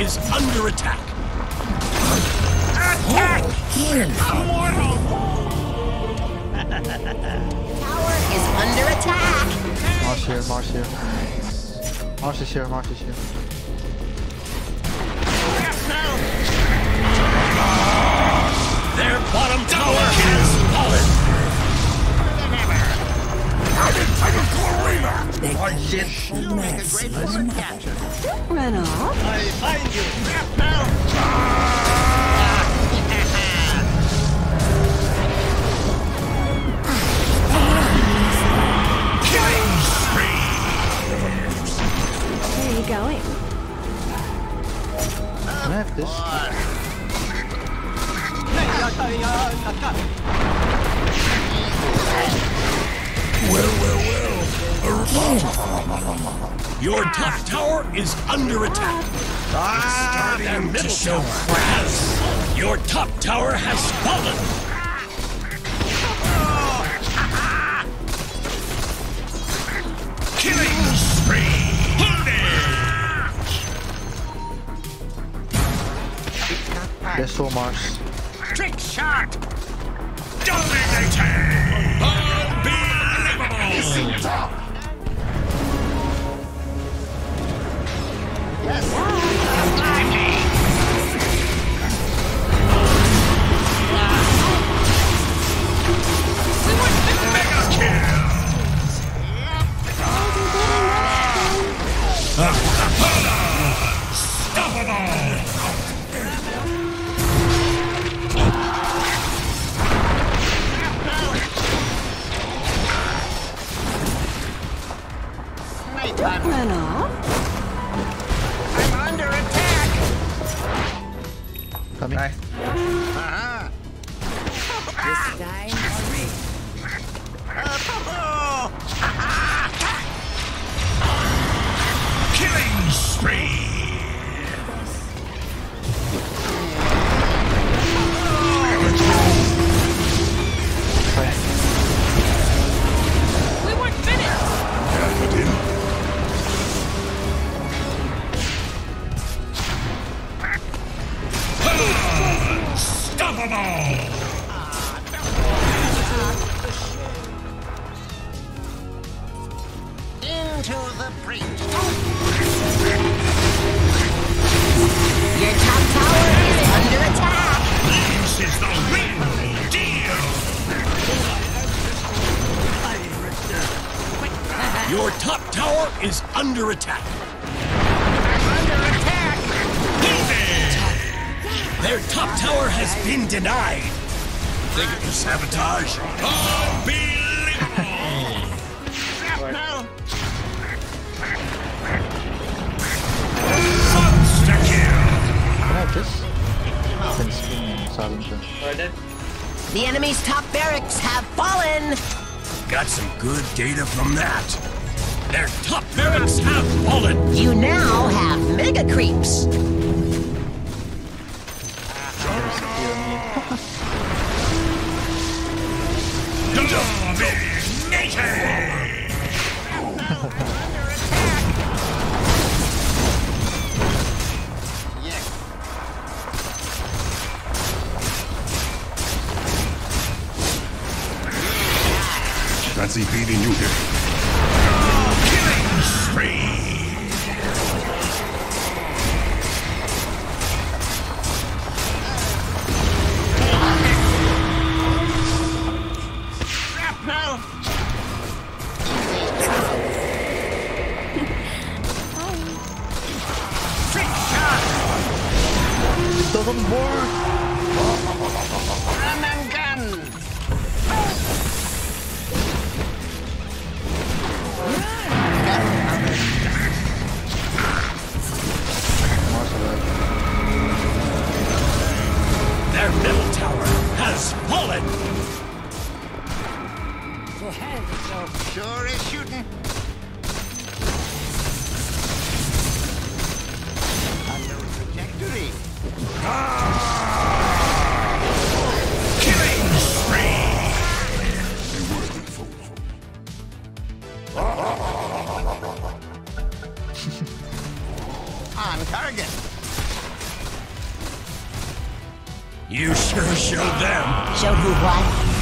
is under attack. Attack! Immortal! Tower is under attack. Marsh here, Marsh here. Marsh is here, Marsh is here. Their bottom tower has fallen. I've been taken to a rematch. I did. You make a great forward capture. Don't run off. I find you. Snap now. Killing spree. Where are you going? Can I have this? Well. Your top tower is under attack. It's starting to show class. Your top tower has fallen. Killing spree. There's so much. Trick shot! Dominating! Unbelievable! Yes! Mega kill! Unstoppable! Run off. I'm under attack. Coming. Hi. This guy on me. Killing spree. We weren't finished. Yeah, I did. Into the breach. Your top tower is under attack. This is the real deal. Your top tower is under attack. Their top tower has been denied. Think of the sabotage. Unbelievable! Monster kill! Can I have this? I've been screaming silencer. The enemy's top barracks have fallen! Got some good data from that. Their top barracks have fallen! You now have mega creeps! That's he beating you here. Killing spree! Shrapnel! Trick shot! It doesn't work! Run and gun! Their middle tower has fallen. Sure is shooting. Under trajectory. Killing spree. On target. You sure showed them. Showed who what?